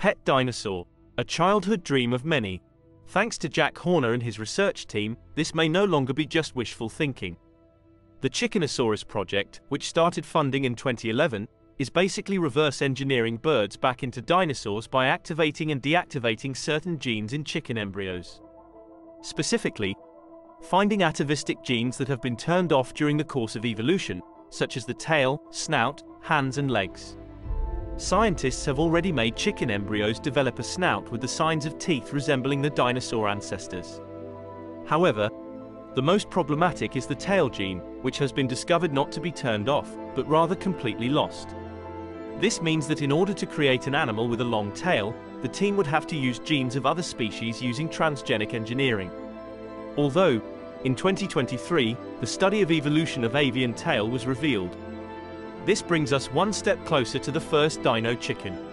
pet dinosaur, a childhood dream of many. Thanks to Jack Horner and his research team, this may no longer be just wishful thinking. The Chickenosaurus project, which started funding in 2011, is basically reverse engineering birds back into dinosaurs by activating and deactivating certain genes in chicken embryos. Specifically, finding atavistic genes that have been turned off during the course of evolution, such as the tail, snout, hands and legs. Scientists have already made chicken embryos develop a snout with the signs of teeth resembling the dinosaur ancestors. However, the most problematic is the tail gene, which has been discovered not to be turned off, but rather completely lost. This means that in order to create an animal with a long tail, the team would have to use genes of other species using transgenic engineering. Although, in 2023, the study of evolution of avian tail was revealed. This brings us one step closer to the first dino chicken.